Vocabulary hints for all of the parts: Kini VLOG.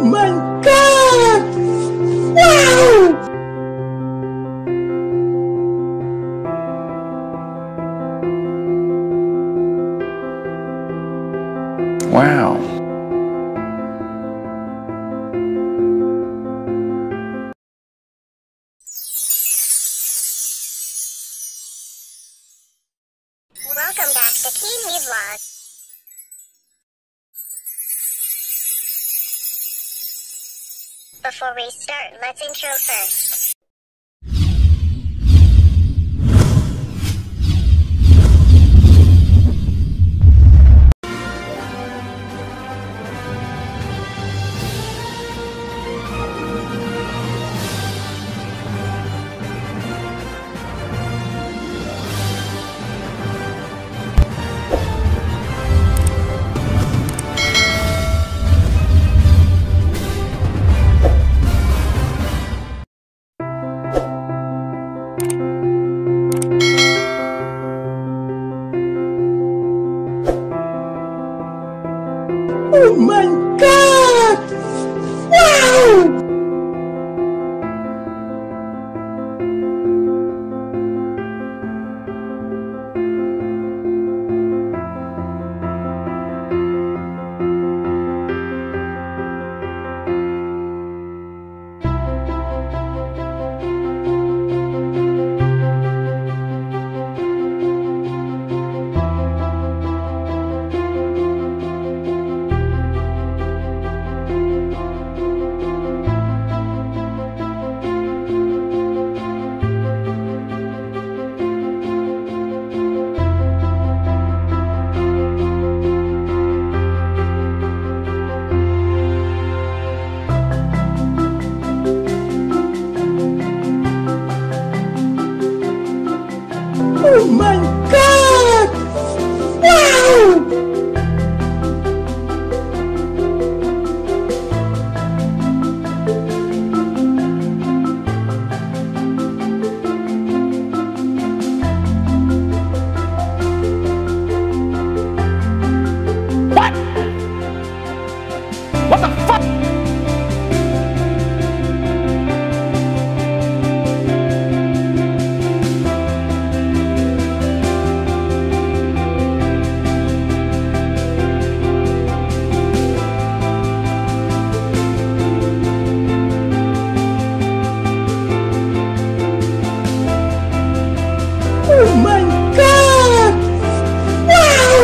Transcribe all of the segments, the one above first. Oh my God! Wow! Wow. Welcome back to Kini VLOG. Before we start, let's intro first. Oh my God! Wow! Oh my God! Wow! What? What the fuck? Oh my God! Wow!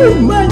Oh my